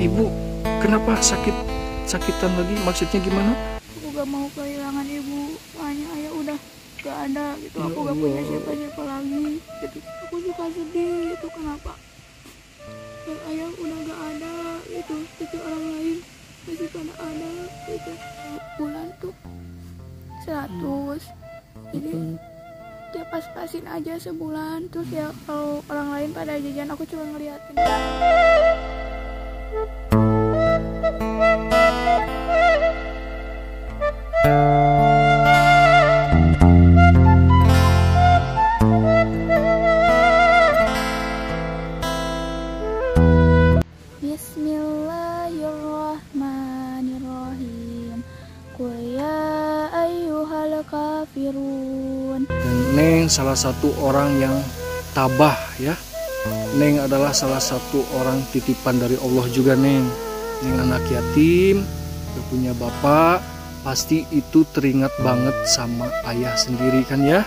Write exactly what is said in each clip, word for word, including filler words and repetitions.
ibu kenapa sakit sakitan lagi? Maksudnya gimana? Aku gak mau kehilangan ibu, hanya ayah udah gak ada gitu. Aku gak punya siapa-siapa lagi gitu. Aku suka sedih itu kenapa? Dan ayah udah gak ada gitu. Tapi orang lain masih pada ada gitu. Bulan tuh seratus. Jadi dia pas-pasin aja sebulan. Terus ya kalau orang lain pada jajan aku cuma ngeliatin. Bismillahirrahmanirrahim. Qul ya ayyuhal kafirun. Neng salah satu orang yang tabah ya. Neng adalah salah satu orang titipan dari Allah juga, Neng. Neng anak yatim, gak punya bapak, pasti itu teringat banget sama ayah sendiri kan ya.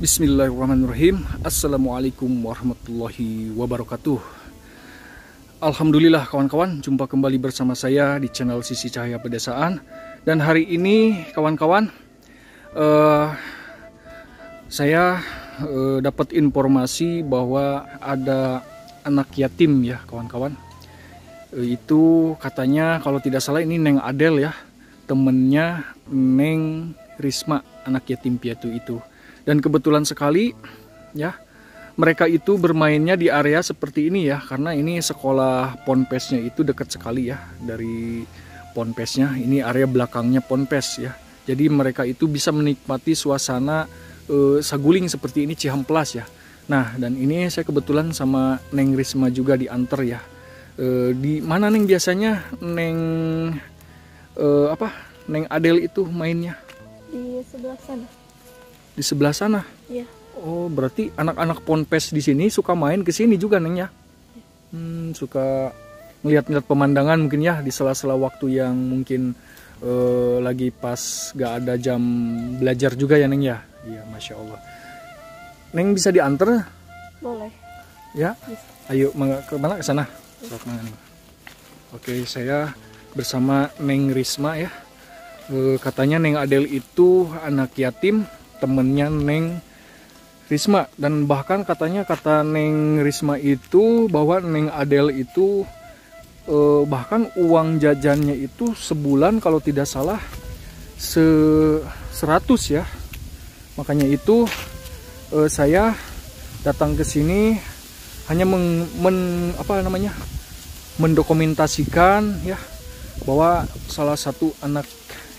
Bismillahirrahmanirrahim. Assalamualaikum warahmatullahi wabarakatuh. Alhamdulillah kawan-kawan, jumpa kembali bersama saya di channel Sisi Cahaya Pedesaan. Dan hari ini kawan-kawan, uh, saya uh, dapat informasi bahwa ada anak yatim ya kawan-kawan. uh, Itu katanya kalau tidak salah ini Neng Adel ya, temennya Neng Risma, anak yatim piatu itu. Dan kebetulan sekali ya, mereka itu bermainnya di area seperti ini ya, karena ini sekolah Ponpesnya itu dekat sekali ya dari Ponpesnya. Ini area belakangnya Ponpes ya. Jadi mereka itu bisa menikmati suasana e, Saguling seperti ini, Cihamplas ya. Nah, dan ini saya kebetulan sama Neng Risma juga diantar ya. E, di mana Neng biasanya Neng e, apa? Neng Adel itu mainnya? Di sebelah sana. Di sebelah sana. Iya. Oh, berarti anak-anak Ponpes di sini suka main ke sini juga, Neng ya? Iya. Hmm, suka ngeliat-ngeliat pemandangan mungkin ya di sela-sela waktu yang mungkin eh, lagi pas gak ada jam belajar juga ya, Neng ya? Iya, masya Allah. Neng bisa diantar? Boleh. Ya. Bisa. Ayo kemana, ke sana? Oke, saya bersama Neng Risma ya. E, katanya Neng Adel itu anak yatim, temennya Neng Risma. Dan bahkan katanya kata Neng Risma itu bahwa Neng Adel itu eh, bahkan uang jajannya itu sebulan kalau tidak salah seratus ya. Makanya itu eh, saya datang ke sini hanya meng, men, apa namanya mendokumentasikan ya bahwa salah satu anak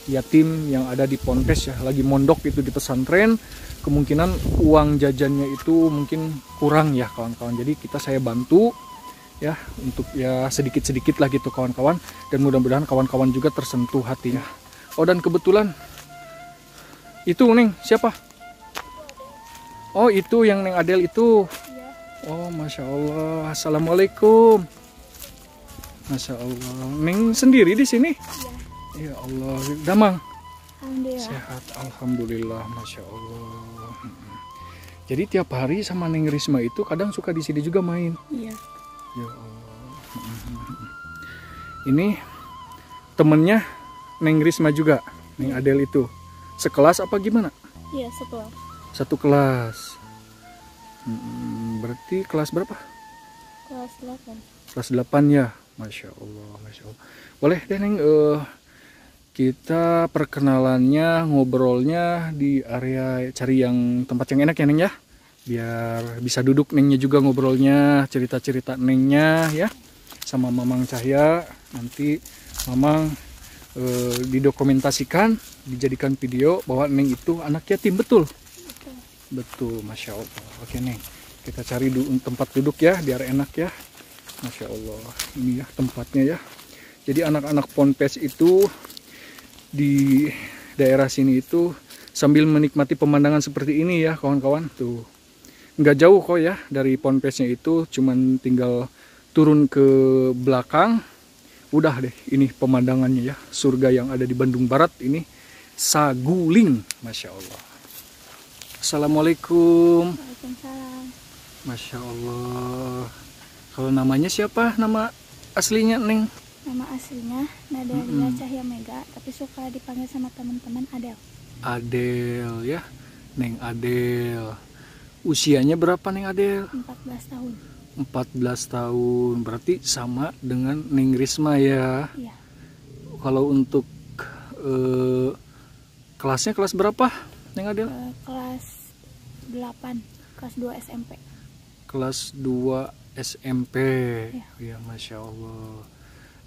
yatim yang ada di Ponpes ya, lagi mondok itu di pesantren, kemungkinan uang jajannya itu mungkin kurang ya kawan-kawan. Jadi kita saya bantu ya untuk ya sedikit-sedikit lah gitu kawan-kawan, dan mudah-mudahan kawan-kawan juga tersentuh hatinya. Oh, dan kebetulan itu Neng siapa? Oh, itu yang Neng Adel itu. Oh, masya Allah. Assalamualaikum. Masya Allah. Neng sendiri di sini? Ya Allah, damang. Alhamdulillah. Sehat, alhamdulillah, masya Allah. Jadi tiap hari sama Neng Risma itu kadang suka di sini juga main. Iya. Ya Allah. Ini temennya Neng Risma juga, Neng Adel itu. Sekelas apa gimana? Iya, sekelas. Satu kelas. Berarti kelas berapa? Kelas delapan. Kelas delapan ya, masya Allah, masya Allah. Boleh deh Neng. Uh, Kita perkenalannya, ngobrolnya di area, cari yang tempat yang enak ya Neng ya. Biar bisa duduk Nengnya juga ngobrolnya, cerita-cerita Nengnya ya. Sama Mamang Cahya, nanti Mamang e, didokumentasikan, dijadikan video bahwa Neng itu anak yatim, betul? Betul. Betul, masya Allah. Oke Neng, kita cari du tempat duduk ya, biar enak ya. Masya Allah, ini ya tempatnya ya. Jadi anak-anak Ponpes itu di daerah sini itu sambil menikmati pemandangan seperti ini ya kawan-kawan. Tuh nggak jauh kok ya dari Ponpesnya itu, cuman tinggal turun ke belakang Udah deh, ini pemandangannya ya, surga yang ada di Bandung Barat ini, Saguling, Masya Allah. Assalamualaikum. Waalaikumsalam. Masya Allah. Kalau namanya siapa? Nama aslinya, Neng? Nama aslinya Nadelia mm-hmm. Cahaya Mega, tapi suka dipanggil sama teman-teman Adel. Adel ya, Neng Adel. Usianya berapa, Neng Adel? empat belas tahun. empat belas tahun, berarti sama dengan Neng Risma ya. Iya. Kalau untuk eh, kelasnya kelas berapa, Neng Adel? Eh, kelas delapan, kelas dua S M P. Kelas dua S M P. Iya. Ya, Masya Allah.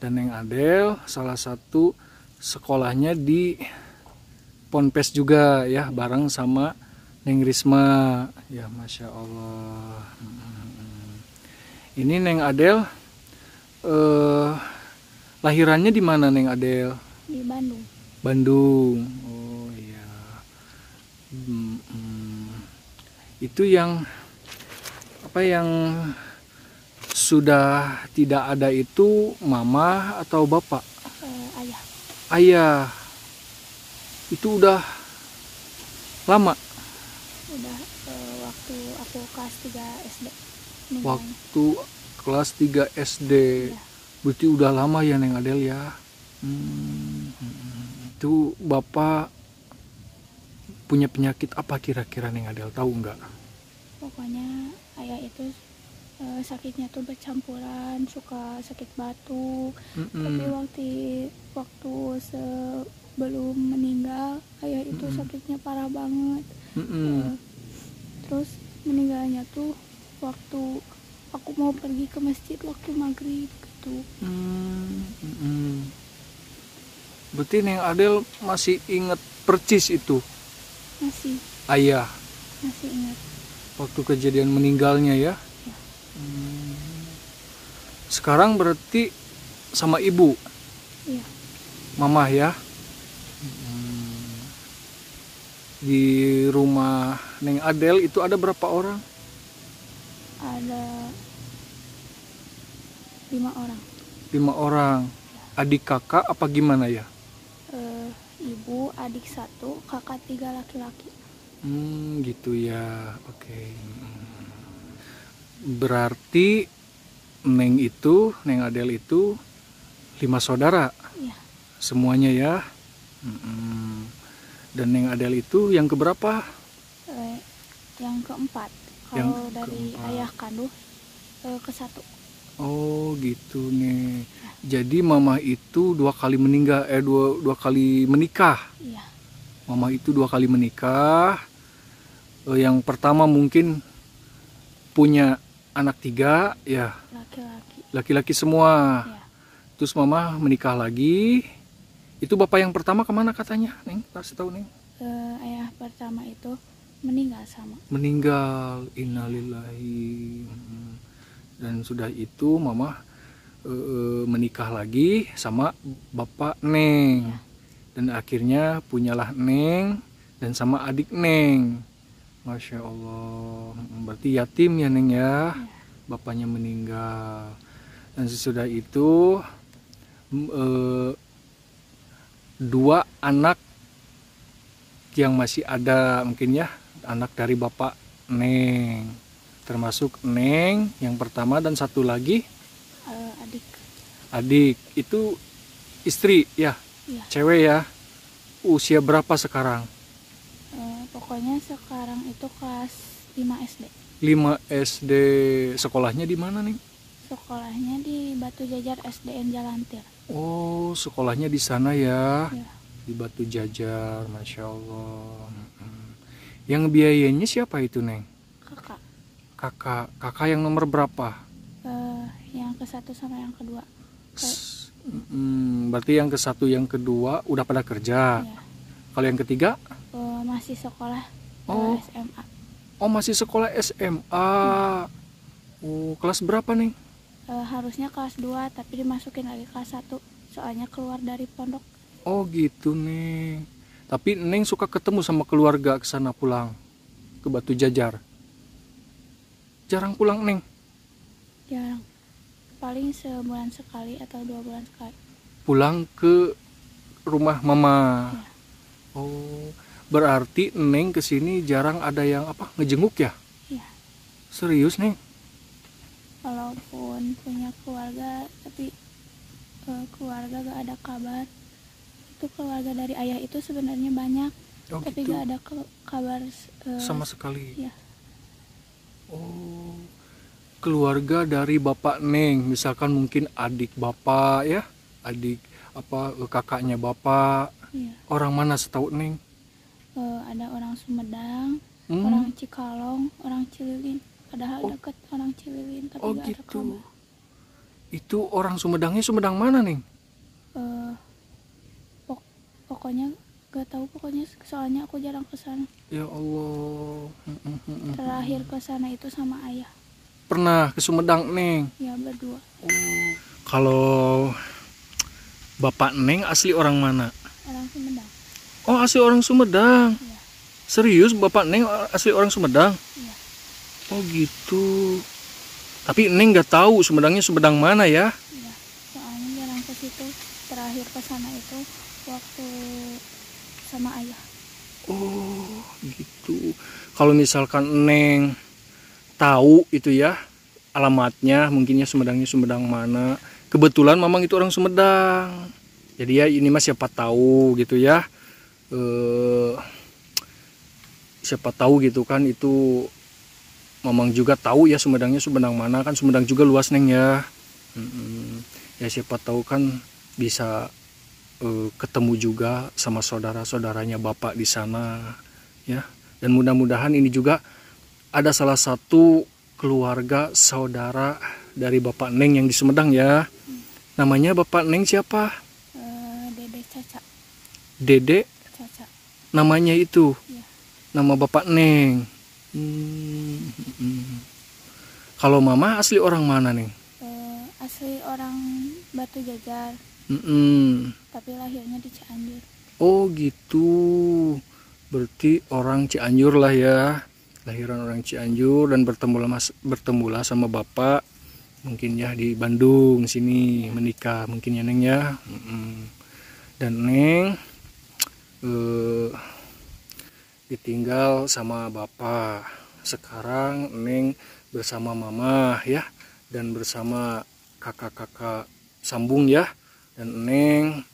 Dan Neng Adel salah satu sekolahnya di Ponpes juga ya, bareng sama Neng Risma. Ya, Masya Allah. Ini Neng Adel eh, lahirannya di mana, Neng Adel? Di Bandung. Bandung. Oh iya. Hmm, hmm. Itu yang apa yang sudah tidak ada itu mama atau bapak? Eh, ayah. Ayah. Itu udah lama. Udah eh, waktu aku kelas tiga S D. Waktu kelas tiga S D, ya. Berarti udah lama ya, Neng Adel ya. Hmm, itu bapak punya penyakit apa kira-kira, Neng Adel, tahu nggak? Pokoknya ayah itu e, sakitnya tuh bercampuran, suka sakit batuk. Mm-mm. Tapi waktu waktu sebelum meninggal ayah itu Mm-mm. sakitnya parah banget. E, terus meninggalnya tuh waktu aku mau pergi ke masjid waktu maghrib gitu. Hmm, hmm. Berarti Neng Adel masih inget percis itu? Masih. Ayah? Masih inget. Waktu kejadian meninggalnya ya? Ya. Hmm. Sekarang berarti sama ibu? Iya. Mama ya? Hmm. Di rumah Neng Adel itu ada berapa orang? Ada lima orang. Lima orang. Adik kakak apa gimana ya? E, ibu, adik satu, kakak tiga laki-laki. Hmm, gitu ya. Oke. Okay. Berarti Neng itu, Neng Adel itu lima saudara. Iya. Semuanya ya. Mm-mm. Dan Neng Adel itu yang keberapa? E, yang keempat. Kalau yang dari keempat. Ayah kandung ke satu. Oh gitu nih. Ya. Jadi mama itu dua kali meninggal, eh dua dua kali menikah. Iya. Mama itu dua kali menikah. Eh, yang pertama mungkin punya anak tiga, ya. Laki-laki. Laki-laki semua. Iya. Terus mama menikah lagi. Itu bapak yang pertama kemana katanya, Neng? Kasih tahu, Neng. Eh, ayah pertama itu meninggal sama. Meninggal, innalillahi. Dan sudah itu mama e, menikah lagi sama bapak Neng. Ya. Dan akhirnya punyalah Neng dan sama adik Neng. Masya Allah. Berarti yatim ya, Neng ya. Ya. Bapaknya meninggal. Dan sesudah itu e, dua anak yang masih ada mungkin ya, anak dari bapak Neng, termasuk Neng yang pertama dan satu lagi uh, adik adik itu istri ya? Iya. Cewek ya. Usia berapa sekarang? Uh, pokoknya sekarang itu kelas lima S D. lima S D. Sekolahnya di mana, Neng? Sekolahnya di Batu Jajar, S D N Jalan Tir. Oh, sekolahnya di sana ya. Iya. Di Batu Jajar. Masya Allah. Yang biayanya siapa itu, Neng? Kakak. Kakak, kakak yang nomor berapa? Uh, yang ke satu sama yang kedua. Ke... Hmm, berarti yang ke satu, yang kedua udah pada kerja. Iya. Kalau yang ketiga? Uh, masih sekolah. Oh. S M A. Oh, masih sekolah S M A. Nah. Oh, kelas berapa, Neng? Uh, harusnya kelas dua, tapi dimasukin lagi kelas satu. Soalnya keluar dari pondok. Oh gitu, Neng. Tapi Neng suka ketemu sama keluarga ke sana pulang ke Batu Jajar. Jarang pulang, Neng? Jarang. paling sebulan sekali atau dua bulan sekali. Pulang ke rumah mama. Ya. Oh, berarti Neng kesini jarang ada yang apa ngejenguk ya? Iya. Serius Neng? Walaupun punya keluarga, tapi eh, keluarga gak ada kabar. Itu keluarga dari ayah itu sebenarnya banyak, oh, tapi gitu? Gak ada kabar eh, sama sekali. Ya. Oh. Keluarga dari bapak Neng, misalkan mungkin adik bapak ya, adik apa kakaknya bapak, iya. Orang mana setahu Neng? Uh, ada orang Sumedang, hmm. orang Cikalong, orang Cililin, padahal oh. dekat orang Cililin tapi oh, gak gitu. Ada kabar. Itu orang Sumedangnya Sumedang mana Neng? Uh, pok pokoknya gak tahu pokoknya, soalnya aku jarang kesana. Ya Allah. Terakhir kesana itu sama ayah. Pernah ke Sumedang Neng? Ya berdua. Oh. Kalau bapak Neng asli orang mana? Orang Sumedang. Oh asli orang Sumedang. Ya. Serius bapak Neng asli orang Sumedang? Ya. Oh gitu. Tapi Neng nggak tahu Sumedangnya Sumedang mana ya? Ya. Soalnya jarang ke situ. Terakhir ke sana itu waktu sama ayah. Oh gitu. Kalau misalkan Neng tahu itu ya alamatnya mungkinnya Sumedangnya Sumedang mana, kebetulan mamang itu orang Sumedang, jadi ya ini mas siapa tahu gitu ya, e, siapa tahu gitu kan, itu mamang juga tahu ya Sumedangnya Sumedang mana, kan Sumedang juga luas Neng ya, hmm, ya siapa tahu kan bisa e, ketemu juga sama saudara-saudaranya bapak di sana ya, dan mudah-mudahan ini juga ada salah satu keluarga saudara dari bapak Neng yang di Sumedang ya. Hmm. Namanya bapak Neng siapa? Uh, Dede Caca. Dede? Caca. Namanya itu? Ya. Nama bapak Neng. Hmm. Hmm. Kalau mama asli orang mana Neng? Uh, asli orang Batu Jajar. Hmm. Tapi lahirnya di Cianjur. Oh gitu. Berarti orang Cianjur lah ya. Lahiran orang Cianjur dan bertemulah mas, bertemulah sama bapak mungkin ya di Bandung sini menikah mungkin ya Neng ya. Mm-mm. Dan Neng eh, ditinggal sama bapak, sekarang Neng bersama mama ya dan bersama kakak-kakak sambung ya, dan Neng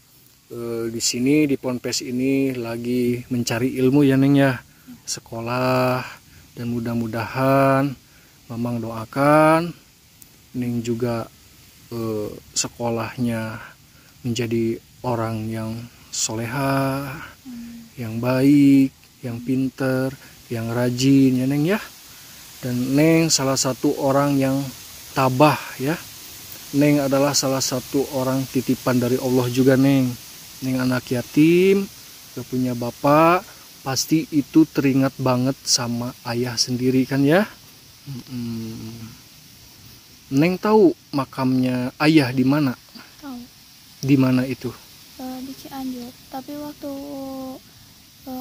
eh, di sini di Ponpes ini lagi mencari ilmu ya Neng ya, sekolah. Dan mudah-mudahan mamang doakan Neng juga eh, sekolahnya menjadi orang yang soleha, hmm. yang baik, yang pinter, yang rajin ya Neng ya. Dan Neng salah satu orang yang tabah ya. Neng adalah salah satu orang titipan dari Allah juga Neng. Neng anak yatim, gak punya bapak. Pasti itu teringat banget sama ayah sendiri kan ya. Hmm. Neng tahu makamnya ayah di mana? Tahu. Di mana itu? E, di Cianjur. Tapi waktu e,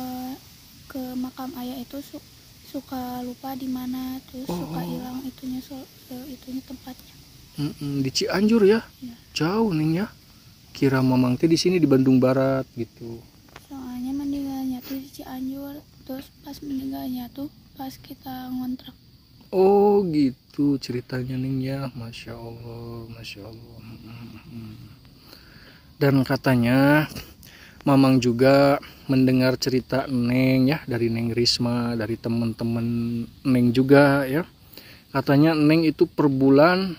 ke makam ayah itu su suka lupa di mana, terus oh. suka hilang itunya so, itunya tempatnya. Mm-mm, di Cianjur ya? Ya. Jauh Neng ya. Kira mamang teh di sini di Bandung Barat gitu. Soalnya meninggalnya tuh di Cianjur, terus pas meninggalnya tuh pas kita ngontrak. Oh gitu ceritanya Neng ya, masya Allah, masya Allah. Dan katanya mamang juga mendengar cerita Neng ya dari Neng Risma, dari temen-temen Neng juga ya. Katanya Neng itu per bulan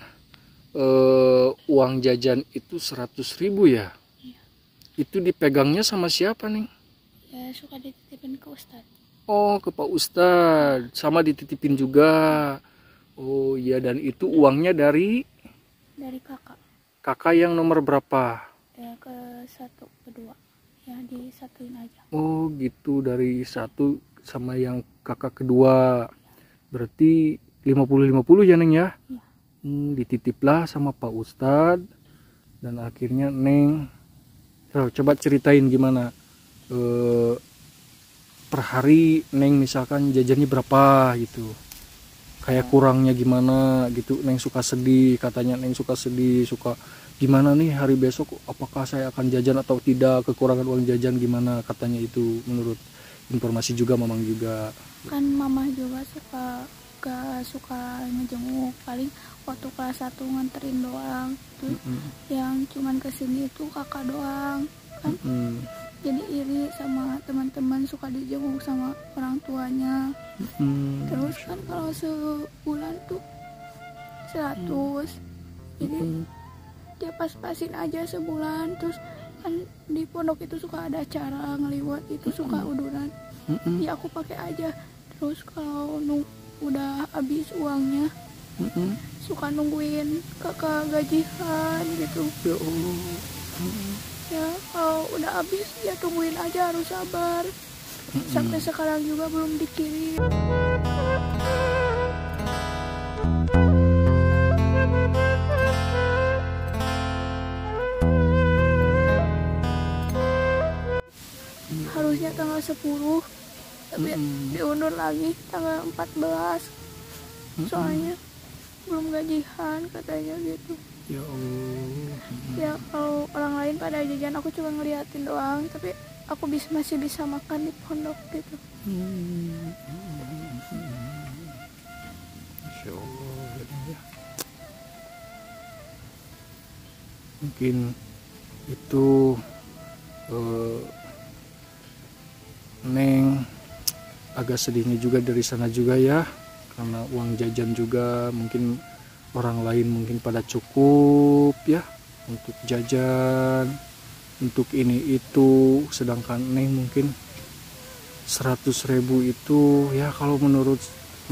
eh, uang jajan itu seratus ribu ya. Itu dipegangnya sama siapa Neng? Ya, suka dititipin ke Ustadz. Oh, ke Pak Ustadz. Sama dititipin juga. Oh iya, dan itu uangnya dari? Dari kakak. Kakak yang nomor berapa? Ya, ke satu, kedua. Ya, disatuin aja. Oh gitu, dari satu sama yang kakak kedua. Berarti lima puluh lima puluh ya Neng ya? Ya. Hmm, dititiplah sama Pak Ustadz. Dan akhirnya Neng... Oh, coba ceritain gimana e, per hari Neng misalkan jajannya berapa gitu. kayak kurangnya gimana gitu. Neng suka sedih, katanya Neng suka sedih, suka gimana nih hari besok, apakah saya akan jajan atau tidak, kekurangan uang jajan gimana, katanya itu menurut informasi juga mamang juga. Kan mamah juga suka gak suka ngejenguk, paling waktu kelas satu nganterin doang tuh, mm-hmm. yang cuman kesini itu kakak doang kan, mm-hmm. jadi iri sama teman-teman suka dijenguk sama orang tuanya, mm-hmm. terus kan kalau sebulan tuh seratus, mm-hmm. jadi mm-hmm. dia pas-pasin aja sebulan. Terus kan di pondok itu suka ada acara ngeliwat itu, mm-mm. suka uduran, mm-mm. ya aku pakai aja. Terus kalau nung udah habis uangnya, mm-mm. suka nungguin kakak gajian gitu ya. Mm-mm. Ya kalau udah habis ya tungguin aja, harus sabar, mm-mm. sampai sekarang juga belum dikirim. Harusnya tanggal sepuluh, tapi mm. diundur lagi tanggal empat belas, mm. soalnya belum gajian katanya gitu. Ya Allah. Ya kalau orang lain pada jajan, aku cuma ngeliatin doang, tapi aku bisa, masih bisa makan di pondok gitu. Mm. Masya Allah. Mungkin itu uh, Neng agak sedihnya juga dari sana juga ya, karena uang jajan juga mungkin orang lain mungkin pada cukup ya untuk jajan, untuk ini itu, sedangkan Neng mungkin seratus ribu itu ya kalau menurut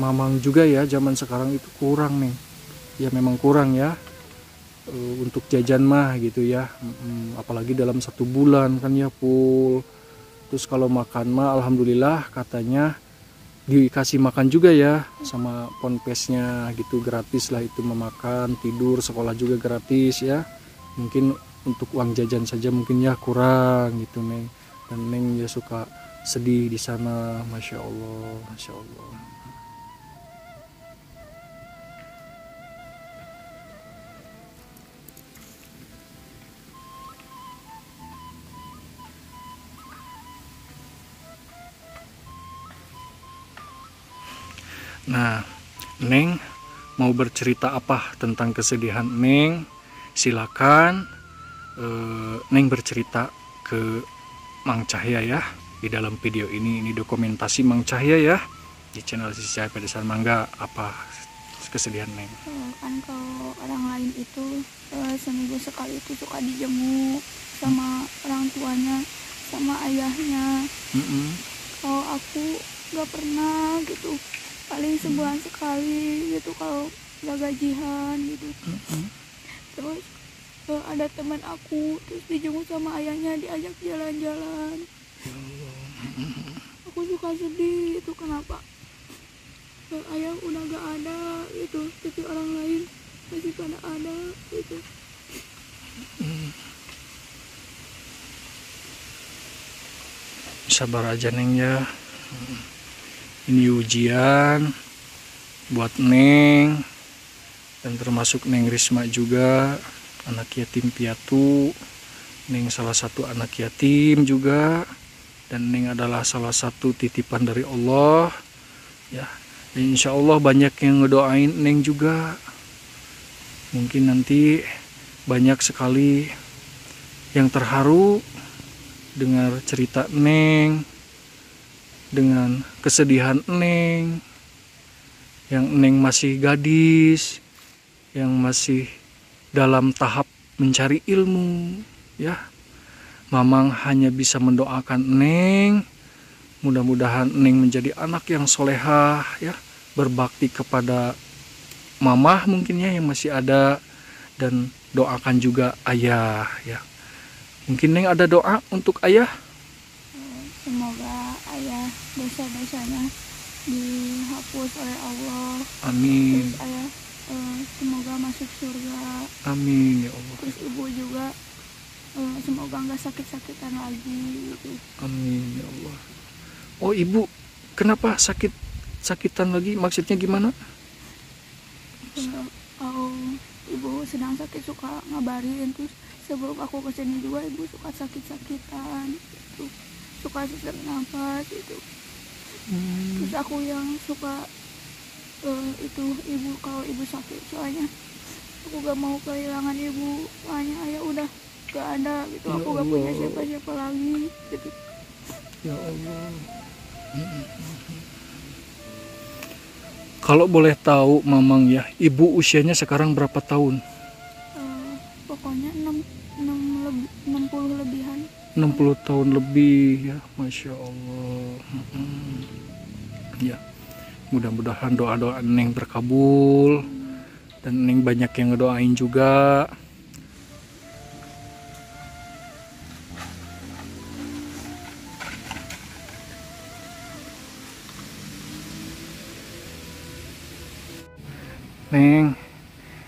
mamang juga ya zaman sekarang itu kurang Neng, ya memang kurang ya e, untuk jajan mah gitu ya, apalagi dalam satu bulan kan ya full. Terus kalau makan mah alhamdulillah katanya dikasih makan juga ya sama ponpesnya gitu, gratis lah itu, memakan, tidur, sekolah juga gratis ya. Mungkin untuk uang jajan saja mungkin ya kurang gitu Neng, dan Neng ya suka sedih di sana. Masya Allah, Masya Allah. Nah, Neng mau bercerita apa tentang kesedihan Neng? Silakan eh, Neng bercerita ke Mang Cahya ya. Di dalam video ini, ini dokumentasi Mang Cahya ya. Di channel Sisi Cahaya Pedesaan, mangga apa kesedihan Neng? Kan kalau orang lain itu eh, seminggu sekali itu suka dijenguk sama hmm. orang tuanya, sama ayahnya. Mm-mm. Kalau aku gak pernah gitu, paling sebulan hmm. sekali gitu kalau nggak gajian gitu. hmm. Terus ada teman aku terus dijemput sama ayahnya, diajak jalan-jalan. hmm. Aku suka sedih itu, kenapa dan ayah udah nggak ada gitu, tapi orang lain masih pada ada gitu. hmm. Sabar aja Neng ya. hmm. Ini ujian buat Neng dan termasuk Neng Risma juga, anak yatim piatu. Neng salah satu anak yatim juga, dan Neng adalah salah satu titipan dari Allah ya. Dan insya Allah banyak yang ngedoain Neng juga. Mungkin nanti banyak sekali yang terharu dengar cerita Neng, dengan kesedihan Neng yang Neng masih gadis, yang masih dalam tahap mencari ilmu ya. Mamang hanya bisa mendoakan Neng, mudah-mudahan Neng menjadi anak yang solehah ya, berbakti kepada mamah mungkinnya yang masih ada, dan doakan juga ayah ya. Mungkin Neng ada doa untuk ayah, semoga ayah dosa-dosanya dihapus oleh Allah. Amin. Terus ayah eh, semoga masuk surga. Amin ya Allah. Terus ibu juga eh, semoga nggak sakit-sakitan lagi gitu. Amin ya Allah. Oh ibu, kenapa sakit-sakitan lagi? Maksudnya gimana? sedang sakit suka ngabarin, terus sebelum aku kesini juga ibu suka sakit-sakitan gitu, suka sesak nafas gitu. Hmm. Terus aku yang suka uh, itu ibu kalau ibu sakit, soalnya aku gak mau kehilangan ibu, soalnya ayah udah gak ada gitu, ya aku gak Allah. Punya siapa-siapa lagi gitu. Ya Allah. Kalau boleh tahu Mamang ya, ibu usianya sekarang berapa tahun? Uh, pokoknya enam puluh lebihan. enam puluh tahun lebih ya, Masya Allah. Hmm. Ya, mudah-mudahan doa-doa Neng terkabul. Hmm. Dan Neng banyak yang ngedoain juga. Neng,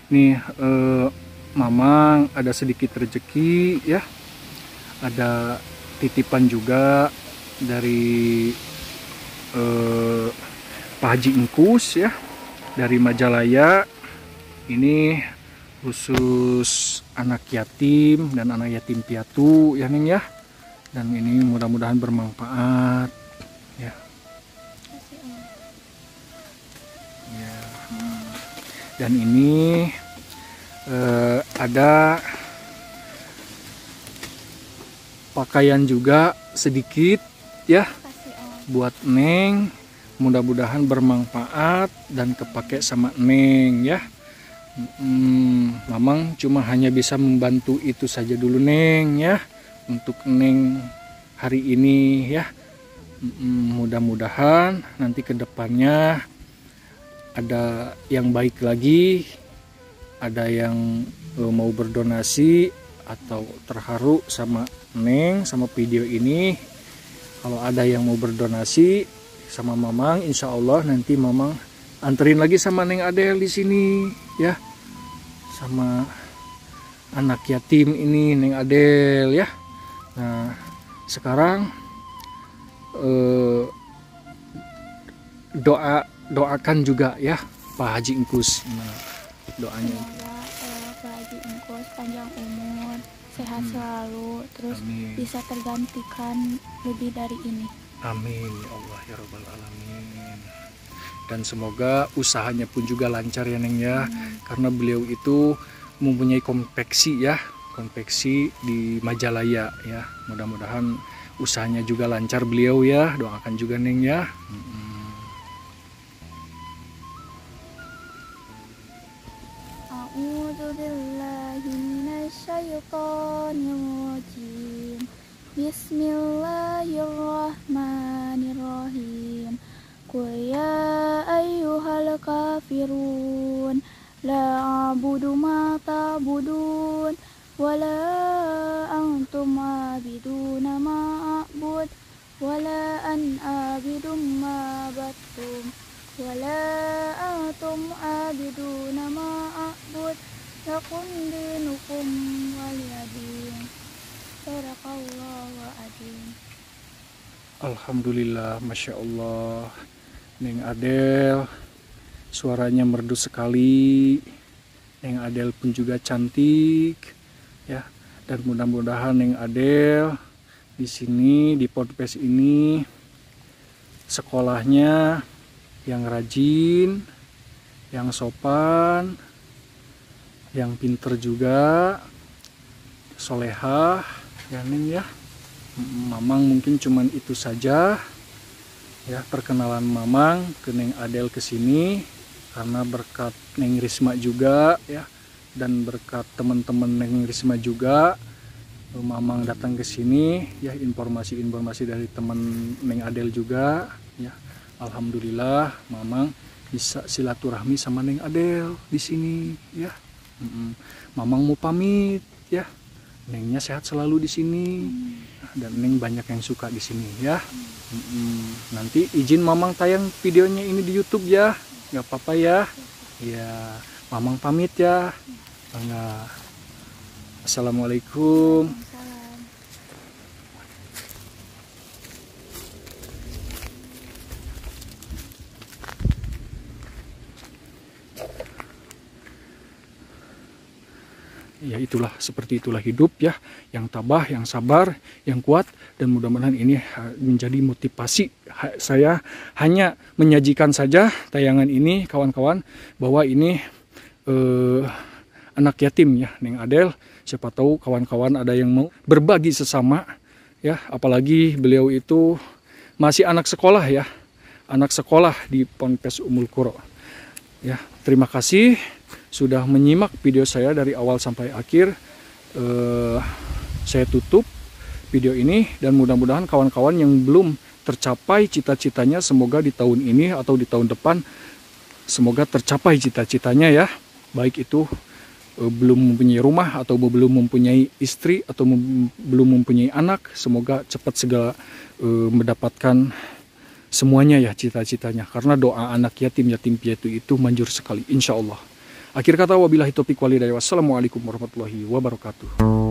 nih eh, Mamang ada sedikit rezeki ya, ada titipan juga dari eh, Pak Haji Ingkus ya, dari Majalaya. Ini khusus anak yatim dan anak yatim piatu ya Neng ya, dan ini mudah-mudahan bermanfaat ya. Dan ini eh, ada pakaian juga sedikit ya buat Neng, mudah-mudahan bermanfaat dan kepake sama Neng ya. hmm, Mamang cuma hanya bisa membantu itu saja dulu Neng ya, untuk Neng hari ini ya. hmm, mudah-mudahan nanti kedepannya ada yang baik lagi, ada yang mau berdonasi atau terharu sama Neng, sama video ini. Kalau ada yang mau berdonasi sama Mamang, insya Allah nanti Mamang anterin lagi sama Neng Adel di sini ya, sama anak yatim ini Neng Adel ya. Nah sekarang eh, doa doakan juga ya Pak Haji Ingkus. Nah, doanya semoga uh, Pak Haji Ingkus panjang umur, sehat hmm. selalu, terus amin. Bisa tergantikan lebih dari ini. Amin ya Allah ya Rabbal Alamin. Dan semoga usahanya pun juga lancar ya Neng ya, hmm. karena beliau itu mempunyai konveksi ya, konveksi di Majalaya ya. Mudah-mudahan usahanya juga lancar beliau ya, doakan juga Neng ya. Hmm. Bismillahirrahmanirrahim. Qul ya ayyuhal kafirun, la a'budu ma ta'budun, wala antum a'biduna ma a'bud, wala an a'bidum ma battum, wala antum a'biduna ma a'bud, lakum dinukum waliyadin. Alhamdulillah, Masya Allah. Neng Adel suaranya merdu sekali, Neng Adel pun juga cantik ya. Dan mudah-mudahan Neng Adel di sini di Ponpes ini sekolahnya yang rajin, yang sopan, yang pinter juga, solehah ya Neng ya. Mamang mungkin cuman itu saja ya perkenalan Mamang ke Neng Adel kesini, karena berkat Neng Risma juga ya, dan berkat teman-teman Neng Risma juga Mamang datang ke sini ya, informasi-informasi dari teman Neng Adel juga ya. Alhamdulillah Mamang bisa silaturahmi sama Neng Adel di sini ya. Mamang mau pamit ya. Nengnya sehat selalu di sini, dan Neng banyak yang suka di sini ya. Mm-mm. Nanti izin Mamang tayang videonya ini di YouTube ya, nggak apa-apa ya. Ya, Mamang pamit ya. Enggak. Assalamualaikum. Ya itulah, seperti itulah hidup ya, yang tabah, yang sabar, yang kuat, dan mudah-mudahan ini menjadi motivasi saya. Hanya menyajikan saja tayangan ini kawan-kawan, bahwa ini eh, anak yatim ya, Neng Adel. Siapa tahu kawan-kawan ada yang mau berbagi sesama ya, apalagi beliau itu masih anak sekolah ya, anak sekolah di Ponpes Umul Kuro. Ya, terima kasih sudah menyimak video saya dari awal sampai akhir. Eh, saya tutup video ini, dan mudah-mudahan kawan-kawan yang belum tercapai cita-citanya, semoga di tahun ini atau di tahun depan, semoga tercapai cita-citanya ya. Baik itu eh, belum mempunyai rumah, atau belum mempunyai istri, atau mem belum mempunyai anak, semoga cepat segala eh, mendapatkan semuanya ya cita-citanya, karena doa anak yatim yatim piatu itu manjur sekali, insya Allah. Akhir kata, wabillahi taufiq walhidayah, wassalamualaikum warahmatullahi wabarakatuh.